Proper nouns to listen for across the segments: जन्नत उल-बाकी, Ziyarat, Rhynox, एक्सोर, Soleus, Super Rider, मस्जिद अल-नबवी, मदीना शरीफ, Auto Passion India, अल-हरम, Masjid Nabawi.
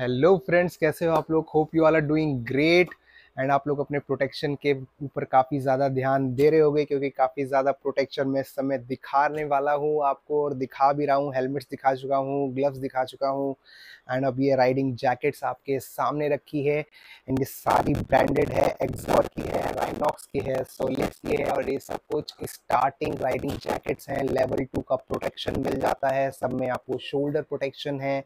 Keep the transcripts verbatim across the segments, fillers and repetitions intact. Hello friends, कैसे हो आप लोग? Hope you are doing great and आप लोग अपने प्रोटेक्शन के ऊपर काफ़ी ज़्यादा ध्यान दे रहे होगे, क्योंकि काफ़ी ज़्यादा प्रोटेक्शन मैं इस समय दिखाने वाला हूँ आपको और दिखा भी रहा हूँ। हेलमेट्स दिखा चुका हूँ, ग्लव्स दिखा चुका हूँ एंड अब ये राइडिंग जैकेट्स आपके सामने रखी है एंड ये सारी ब्रांडेड है। एक्सोर की है, राइनॉक्स की है, सोलियस की है और ये सब कुछ स्टार्टिंग राइडिंग जैकेट्स हैं। लेवल टू का प्रोटेक्शन मिल जाता है, सब में आपको शोल्डर प्रोटेक्शन है,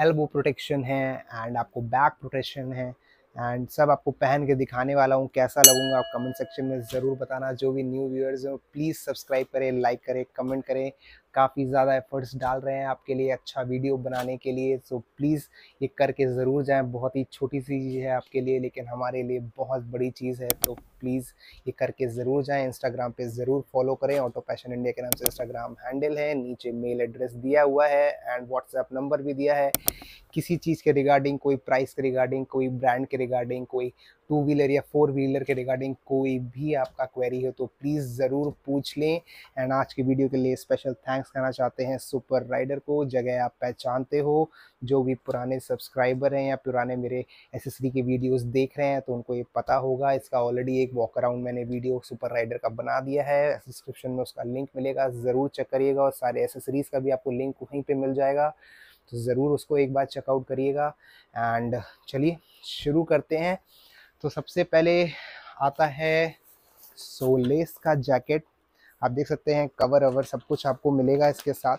एल्बो प्रोटेक्शन है एंड आपको बैक प्रोटेक्शन है एंड सब आपको पहन के दिखाने वाला हूँ। कैसा लगूंगा आप कमेंट सेक्शन में ज़रूर बताना। जो भी न्यू व्यूअर्स हो प्लीज़ सब्सक्राइब करें, लाइक करें, कमेंट करें। काफ़ी ज़्यादा एफर्ट्स डाल रहे हैं आपके लिए अच्छा वीडियो बनाने के लिए, सो प्लीज़ ये करके ज़रूर जाएँ। बहुत ही छोटी सी चीज़ है आपके लिए लेकिन हमारे लिए बहुत बड़ी चीज़ है, तो प्लीज़ ये करके ज़रूर जाएँ। इंस्टाग्राम पे ज़रूर फॉलो करें, ऑटो पैशन इंडिया के नाम से इंस्टाग्राम हैंडल है, नीचे मेल एड्रेस दिया हुआ है एंड व्हाट्सएप नंबर भी दिया है। किसी चीज़ के रिगार्डिंग, कोई प्राइस के रिगार्डिंग, कोई ब्रांड के रिगार्डिंग, कोई टू व्हीलर या फोर व्हीलर के रिगार्डिंग कोई भी आपका क्वेरी हो तो प्लीज़ ज़रूर पूछ लें। एंड आज की वीडियो के लिए स्पेशल थैंक्स कहना चाहते हैं सुपर राइडर को, जगह आप पहचानते हो। जो भी पुराने सब्सक्राइबर हैं या पुराने मेरे एसेसरी के वीडियोस देख रहे हैं तो उनको ये पता होगा, इसका ऑलरेडी एक वॉक अराउंड मैंने वीडियो सुपर राइडर का बना दिया है। डिस्क्रिप्शन में उसका लिंक मिलेगा, ज़रूर चेक करिएगा और सारे एसेसरीज़ का भी आपको लिंक वहीं पर मिल जाएगा, तो ज़रूर उसको एक बार चेकआउट करिएगा। एंड चलिए शुरू करते हैं। तो सबसे पहले आता है सोलेस का जैकेट। आप देख सकते हैं कवर अवर सब कुछ आपको मिलेगा इसके साथ,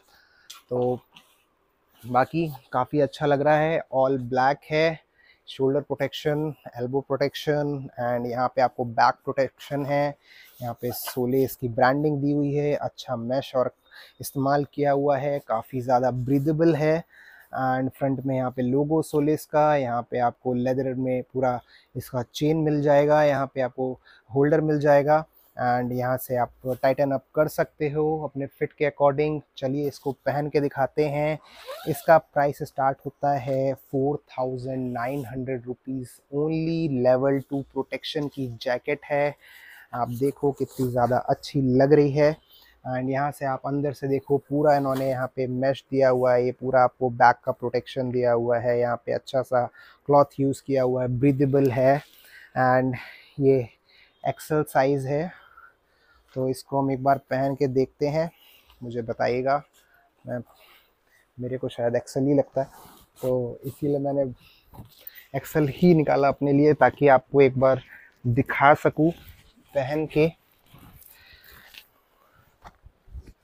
तो बाकी काफ़ी अच्छा लग रहा है। ऑल ब्लैक है, shoulder protection, elbow protection and यहाँ पे आपको बैक प्रोटेक्शन है। यहाँ पे सोलेस की ब्रांडिंग दी हुई है, अच्छा मैश और इस्तेमाल किया हुआ है, काफ़ी ज़्यादा ब्रीदेबल है एंड फ्रंट में यहाँ पे लोगो सोलेस का। यहाँ पे आपको लेदर में पूरा इसका चेन मिल जाएगा, यहाँ पे आपको होल्डर मिल जाएगा एंड यहाँ से आप टाइटन अप कर सकते हो अपने फिट के अकॉर्डिंग। चलिए इसको पहन के दिखाते हैं। इसका प्राइस स्टार्ट होता है four thousand nine hundred rupees only. Level two protection की जैकेट है, आप देखो कितनी ज़्यादा अच्छी लग रही है एंड यहाँ से आप अंदर से देखो पूरा इन्होंने यहाँ पे मैश दिया हुआ है, ये पूरा आपको बैक का प्रोटेक्शन दिया हुआ है। यहाँ पे अच्छा सा क्लॉथ यूज़ किया हुआ है, ब्रीदेबल है एंड ये एक्सल साइज़ है। तो इसको हम एक बार पहन के देखते हैं, मुझे बताइएगा। मैं मेरे को शायद एक्सल ही लगता है तो इसीलिए मैंने एक्सल ही निकाला अपने लिए, ताकि आपको एक बार दिखा सकूँ पहन के।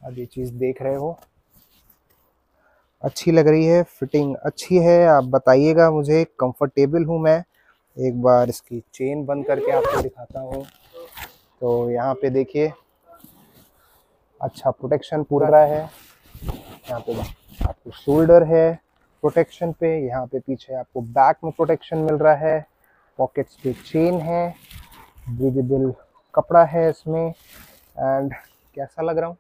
अब ये चीज़ देख रहे हो, अच्छी लग रही है, फिटिंग अच्छी है। आप बताइएगा मुझे, कंफर्टेबल हूँ मैं। एक बार इसकी चेन बंद करके आपको दिखाता हूँ। तो यहाँ पे देखिए अच्छा प्रोटेक्शन पूरा रहा है। यहाँ पे आपको शोल्डर है प्रोटेक्शन पे, यहाँ पे पीछे आपको बैक में प्रोटेक्शन मिल रहा है, पॉकेट्स पे चेन है, ब्रीदेबल कपड़ा है इसमें। एंड कैसा लग रहा हूँ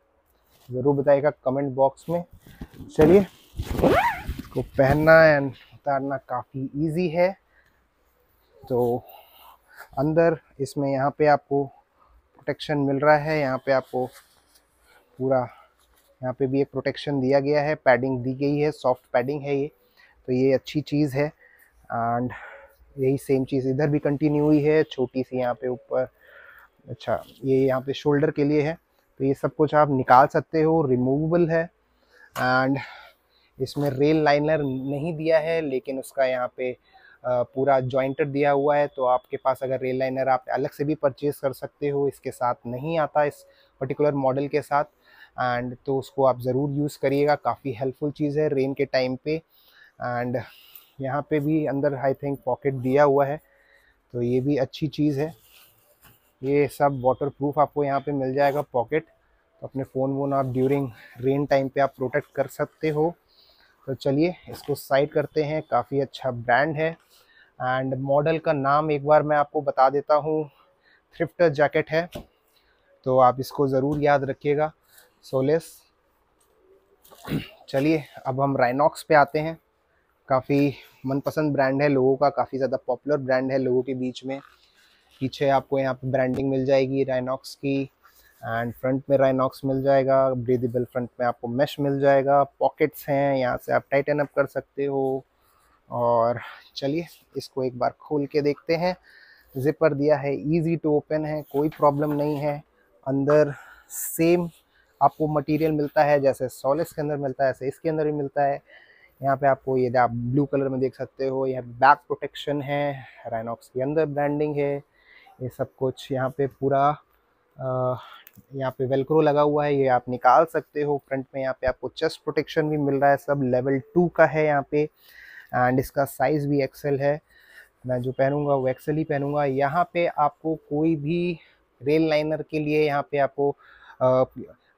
ज़रूर बताइएगा कमेंट बॉक्स में। चलिए इसको पहनना एंड उतारना काफ़ी इजी है। तो अंदर इसमें यहाँ पे आपको प्रोटेक्शन मिल रहा है, यहाँ पे आपको पूरा यहाँ पे भी एक प्रोटेक्शन दिया गया है, पैडिंग दी गई है, सॉफ्ट पैडिंग है ये, तो ये अच्छी चीज़ है। एंड यही सेम चीज़ इधर भी कंटिन्यू हुई है, छोटी सी यहाँ पे ऊपर। अच्छा ये यहाँ पे शोल्डर के लिए है, तो ये सब कुछ आप निकाल सकते हो, रिमूवेबल है। एंड इसमें रेल लाइनर नहीं दिया है लेकिन उसका यहाँ पे पूरा जॉइंटेड दिया हुआ है, तो आपके पास अगर रेल लाइनर आप अलग से भी परचेज़ कर सकते हो, इसके साथ नहीं आता इस पर्टिकुलर मॉडल के साथ। एंड तो उसको आप ज़रूर यूज़ करिएगा, काफ़ी हेल्पफुल चीज़ है रेन के टाइम पे। एंड यहाँ पे भी अंदर आई थिंक पॉकेट दिया हुआ है, तो ये भी अच्छी चीज़ है। ये सब वाटर प्रूफ आपको यहाँ पे मिल जाएगा पॉकेट, तो अपने फ़ोन वोन आप ड्यूरिंग रेन टाइम पे आप प्रोटेक्ट कर सकते हो। तो चलिए इसको साइड करते हैं। काफ़ी अच्छा ब्रांड है एंड मॉडल का नाम एक बार मैं आपको बता देता हूँ, थ्रिफ्टर जैकेट है, तो आप इसको ज़रूर याद रखिएगा, सोलेस। चलिए अब हम राइनॉक्स पे आते हैं। काफ़ी मनपसंद ब्रांड है लोगों का, काफ़ी ज़्यादा पॉपुलर ब्रांड है लोगों के बीच में। पीछे आपको यहाँ पे ब्रांडिंग मिल जाएगी राइनॉक्स की एंड फ्रंट में राइनॉक्स मिल जाएगा, ब्रीदेबल फ्रंट में आपको मैश मिल जाएगा, पॉकेट्स हैं, यहाँ से आप टाइटन अप कर सकते हो, और चलिए इसको एक बार खोल के देखते हैं। जिपर दिया है, इजी टू ओपन है, कोई प्रॉब्लम नहीं है। अंदर सेम आपको मटेरियल मिलता है जैसे सोलेस के अंदर मिलता है, ऐसे इसके अंदर भी मिलता है। यहाँ पे आपको ये आप ब्लू कलर में देख सकते हो, यहाँ बैक प्रोटेक्शन है, राइनॉक्स के अंदर ब्रांडिंग है, ये सब कुछ यहाँ पे पूरा आ, यहाँ पे वेलक्रो लगा हुआ है, ये आप निकाल सकते हो। फ्रंट में यहाँ पे आपको चेस्ट प्रोटेक्शन भी मिल रहा है, सब लेवल टू का है यहाँ पे। एंड इसका साइज़ भी एक्सेल है, मैं जो पहनूंगा वो एक्सेल ही पहनूंगा। यहाँ पे आपको कोई भी रेल लाइनर के लिए यहाँ पे आपको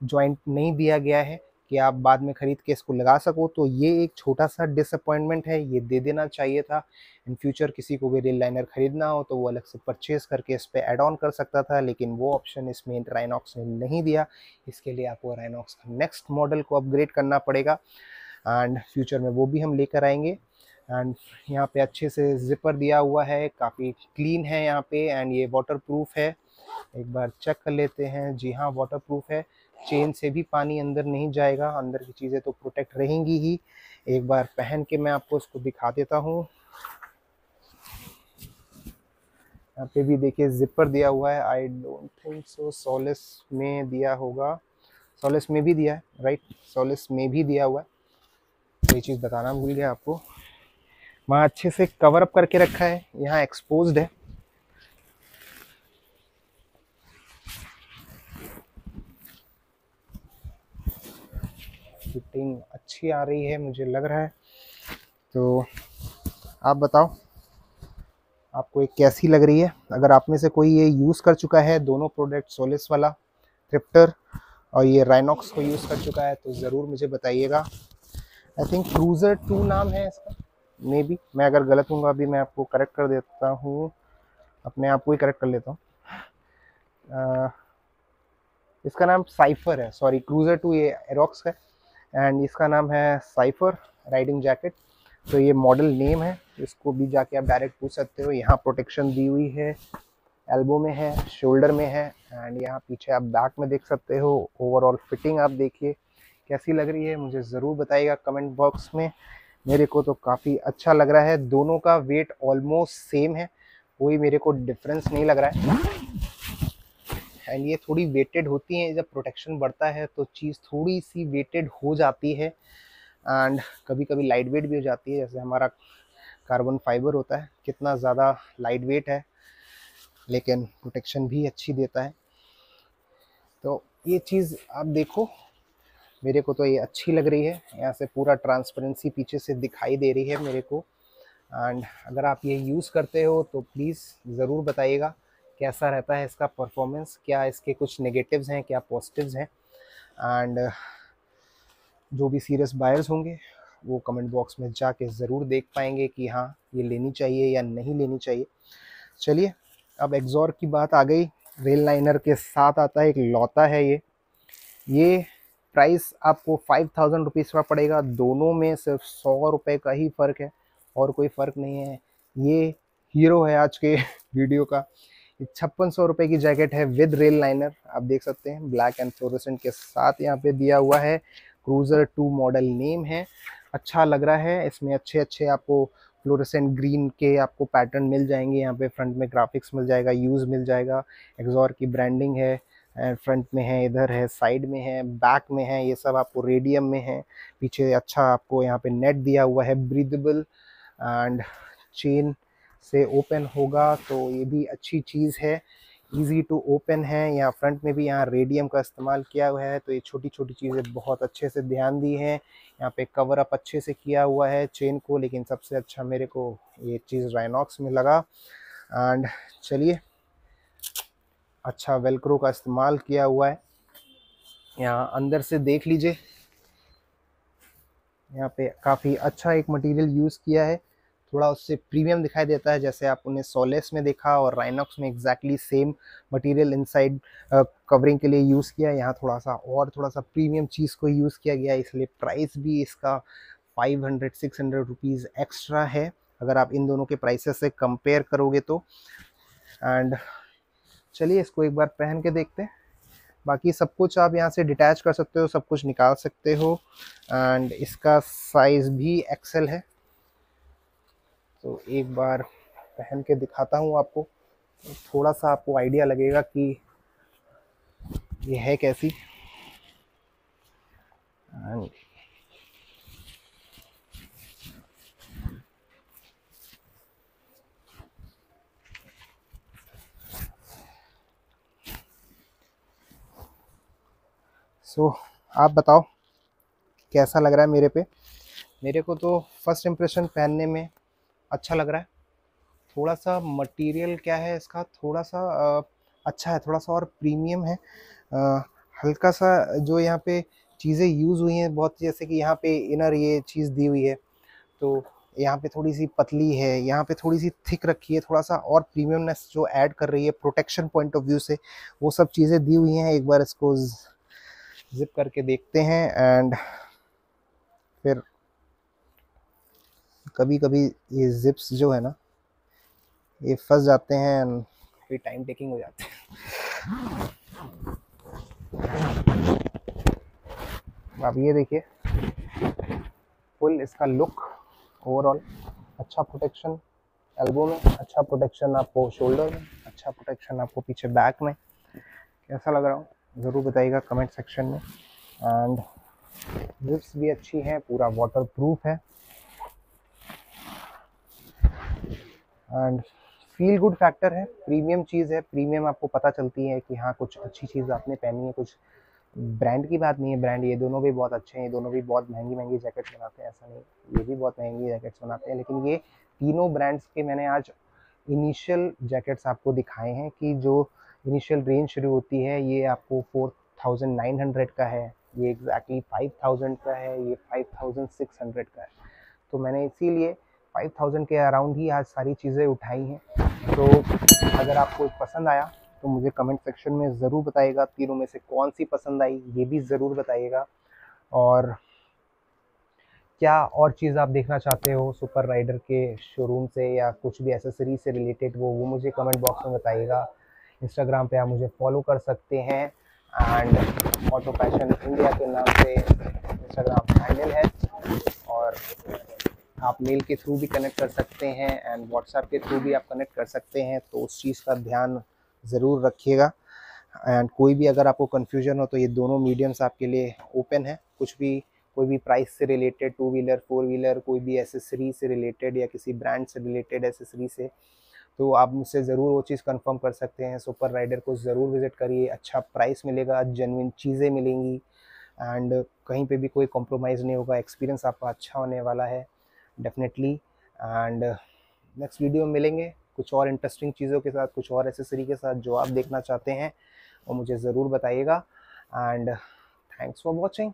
जॉइंट नहीं दिया गया है कि आप बाद में ख़रीद के इसको लगा सको, तो ये एक छोटा सा डिसअपॉइंटमेंट है, ये दे देना चाहिए था। इन फ्यूचर किसी को भी रेल लाइनर ख़रीदना हो तो वो अलग से परचेस करके इस पर ऐड ऑन कर सकता था, लेकिन वो ऑप्शन इसमें राइनॉक्स ने नहीं दिया। इसके लिए आपको राइनॉक्स का नेक्स्ट मॉडल को अपग्रेड करना पड़ेगा एंड फ्यूचर में वो भी हम लेकर आएंगे। एंड यहाँ पे अच्छे से जिपर दिया हुआ है, काफ़ी क्लीन है यहाँ पे, एंड ये वाटरप्रूफ है। एक बार चेक कर लेते हैं, जी हाँ वाटरप्रूफ है, चेन से भी पानी अंदर नहीं जाएगा, अंदर की चीज़ें तो प्रोटेक्ट रहेंगी ही। एक बार पहन के मैं आपको इसको दिखा देता हूँ। यहाँ पे भी देखिए जिपर दिया हुआ है, I don't think so soles में दिया होगा, सोलेस में भी दिया है राइट, सोलेस में भी दिया हुआ है, ये चीज़ बताना भूल गया आपको। वहाँ अच्छे से कवर अप करके रखा है, यहाँ एक्सपोज्ड है। फिटिंग अच्छी आ रही है मुझे लग रहा है, तो आप बताओ आपको एक कैसी लग रही है। अगर आप में से कोई ये यूज़ कर चुका है दोनों प्रोडक्ट, सोलेस वाला थ्रिफ्टर और ये राइनॉक्स को यूज़ कर चुका है, तो ज़रूर मुझे बताइएगा। आई थिंक क्रूज़र टू नाम है इसका मे बी, मैं अगर गलत हूँ अभी मैं आपको करेक्ट कर देता हूँ, अपने आप को ही करेक्ट कर लेता हूँ। इसका नाम साइफर है, सॉरी क्रूज़र टू ये एरोक्स है एंड इसका नाम है साइफर राइडिंग जैकेट, तो ये मॉडल नेम है। इसको भी जाके आप डायरेक्ट पूछ सकते हो। यहाँ प्रोटेक्शन दी हुई है, एल्बो में है, शोल्डर में है, एंड यहाँ पीछे आप बैक में देख सकते हो। ओवरऑल फिटिंग आप देखिए कैसी लग रही है, मुझे ज़रूर बताइएगा कमेंट बॉक्स में। मेरे को तो काफ़ी अच्छा लग रहा है, दोनों का वेट ऑलमोस्ट सेम है, कोई मेरे को डिफरेंस नहीं लग रहा है। एंड ये थोड़ी वेटेड होती हैं, जब प्रोटेक्शन बढ़ता है तो चीज़ थोड़ी सी वेटेड हो जाती है एंड कभी कभी लाइट वेट भी हो जाती है, जैसे हमारा कार्बन फाइबर होता है कितना ज़्यादा लाइट वेट है, लेकिन प्रोटेक्शन भी अच्छी देता है। तो ये चीज़ आप देखो, मेरे को तो ये अच्छी लग रही है, यहाँ से पूरा ट्रांसपेरेंसी पीछे से दिखाई दे रही है मेरे को। एंड अगर आप ये यूज़ करते हो तो प्लीज़ ज़रूर बताइएगा कैसा रहता है इसका परफॉर्मेंस, क्या इसके कुछ नेगेटिव्स हैं, क्या पॉजिटिव्स हैं। एंड जो भी सीरियस बायर्स होंगे वो कमेंट बॉक्स में जाके ज़रूर देख पाएंगे कि हाँ ये लेनी चाहिए या नहीं लेनी चाहिए। चलिए अब एक्सोर की बात आ गई, रेल लाइनर के साथ आता है एक लौता है ये, ये प्राइस आपको फाइव थाउजेंड रुपीज़ का पड़ेगा। दोनों में सिर्फ सौ रुपये का ही फ़र्क है और कोई फ़र्क नहीं है। ये हीरो है आज के वीडियो का, छप्पन सौ रुपये की जैकेट है विद रेल लाइनर, आप देख सकते हैं ब्लैक एंड फ्लोरोसेंट के साथ यहाँ पे दिया हुआ है। क्रूज़र टू मॉडल नेम है, अच्छा लग रहा है। इसमें अच्छे अच्छे आपको फ्लोरोसेंट ग्रीन के आपको पैटर्न मिल जाएंगे, यहाँ पे फ्रंट में ग्राफिक्स मिल जाएगा, यूज़ मिल जाएगा, एक्सोर की ब्रांडिंग है, फ्रंट में है, इधर है, साइड में है, बैक में है, ये सब आपको रेडियम में है। पीछे अच्छा आपको यहाँ पे नेट दिया हुआ है, ब्रीदेबल एंड चेन से ओपन होगा, तो ये भी अच्छी चीज़ है, इजी टू ओपन है। यहाँ फ्रंट में भी यहाँ रेडियम का इस्तेमाल किया हुआ है, तो ये छोटी छोटी चीज़ें बहुत अच्छे से ध्यान दी हैं। यहाँ पे कवर अप अच्छे से किया हुआ है चेन को, लेकिन सबसे अच्छा मेरे को ये चीज़ राइनॉक्स में लगा। एंड चलिए अच्छा वेलक्रो का इस्तेमाल किया हुआ है। यहाँ अंदर से देख लीजिए, यहाँ पे काफ़ी अच्छा एक मटेरियल यूज़ किया है, थोड़ा उससे प्रीमियम दिखाई देता है, जैसे आप उन्हें सोलेस में देखा और राइनॉक्स में exactly same material inside covering के लिए यूज़ किया। यहाँ थोड़ा सा और थोड़ा सा प्रीमियम चीज़ को यूज़ किया गया, इसलिए प्राइस भी इसका five hundred six hundred rupees extra है अगर आप इन दोनों के प्राइसेस से कंपेयर करोगे तो। एंड चलिए इसको एक बार पहन के देखते हैं। बाकी सब कुछ आप यहाँ से डिटैच कर सकते हो, सब कुछ निकाल सकते हो, एंड इसका साइज़ भी एक्सेल है, तो एक बार पहन के दिखाता हूँ आपको, थोड़ा सा आपको आइडिया लगेगा कि ये है कैसी। सो so, आप बताओ कैसा लग रहा है मेरे पे। मेरे को तो फर्स्ट इम्प्रेशन पहनने में अच्छा लग रहा है। थोड़ा सा मटेरियल क्या है इसका, थोड़ा सा अच्छा है, थोड़ा सा और प्रीमियम है। आ, हल्का सा जो यहाँ पे चीज़ें यूज़ हुई हैं बहुत, जैसे कि यहाँ पे इनर ये चीज़ दी हुई है, तो यहाँ पे थोड़ी सी पतली है, यहाँ पे थोड़ी सी थिक रखी है, थोड़ा सा और प्रीमियमनेस जो ऐड कर रही है प्रोटेक्शन पॉइंट ऑफ व्यू से, वो सब चीज़ें दी हुई हैं। एक बार इसको जिप करके देखते हैं एंड फिर कभी कभी ये जिप्स जो है ना ये फंस जाते हैं एंड फिर टाइम टेकिंग हो जाते हैं। आप ये देखिए फुल इसका लुक ओवरऑल, अच्छा प्रोटेक्शन एल्बो में, अच्छा प्रोटेक्शन आपको शोल्डर में, अच्छा प्रोटेक्शन आपको पीछे बैक में। कैसा लग रहा हूँ ज़रूर बताइएगा कमेंट सेक्शन में। एंड जिप्स भी अच्छी हैं, पूरा वाटर प्रूफ है एंड फील गुड फैक्टर है। प्रीमियम चीज़ है, प्रीमियम आपको पता चलती है कि हाँ कुछ अच्छी चीज़ आपने पहनी है। कुछ ब्रांड की बात नहीं है, ब्रांड ये दोनों भी बहुत अच्छे हैं, ये दोनों भी बहुत महंगी महंगी जैकेट्स बनाते हैं, ऐसा नहीं ये भी बहुत महंगी जैकेट्स बनाते हैं, लेकिन ये तीनों ब्रांड्स के मैंने आज इनिशियल जैकेट्स आपको दिखाए हैं कि जो इनिशियल रेंज शुरू होती है। ये आपको फोर थाउजेंड नाइन हंड्रेड का है, ये एग्जैक्टली फाइव थाउजेंड का है, ये फाइव थाउजेंड सिक्स हंड्रेड का है। तो मैंने इसीलिए फाइव थाउजेंड के अराउंड ही आज सारी चीज़ें उठाई हैं। तो अगर आपको पसंद आया तो मुझे कमेंट सेक्शन में ज़रूर बताइएगा, तीनों में से कौन सी पसंद आई ये भी ज़रूर बताइएगा। और क्या और चीज़ आप देखना चाहते हो सुपर राइडर के शोरूम से या कुछ भी एसेसरी से रिलेटेड, वो वो मुझे कमेंट बॉक्स में बताइएगा। इंस्टाग्राम पे आप मुझे फॉलो कर सकते हैं एंड ऑटो पैशन इंडिया के नाम से इंस्टाग्राम हैंडल है, और आप मेल के थ्रू भी कनेक्ट कर सकते हैं एंड व्हाट्सएप के थ्रू भी आप कनेक्ट कर सकते हैं। तो उस चीज़ का ध्यान ज़रूर रखिएगा एंड कोई भी अगर आपको कन्फ्यूजन हो तो ये दोनों मीडियम्स आपके लिए ओपन है। कुछ भी, कोई भी प्राइस से related, two wheeler, four wheeler, कोई भी एसेसरी से रिलेटेड या किसी ब्रांड से रिलेटेड एसेसरी से, तो आप मुझसे ज़रूर वो चीज़ कंफर्म कर सकते हैं। सुपर राइडर को ज़रूर विज़िट करिए, अच्छा प्राइस मिलेगा, जेन्युइन चीज़ें मिलेंगी एंड कहीं पे भी कोई कॉम्प्रोमाइज़ नहीं होगा। एक्सपीरियंस आपका अच्छा होने वाला है डेफिनेटली। एंड नेक्स्ट वीडियो में मिलेंगे कुछ और इंटरेस्टिंग चीज़ों के साथ, कुछ और एसेसरी के साथ जो आप देखना चाहते हैं, और मुझे ज़रूर बताइएगा। And thanks for watching.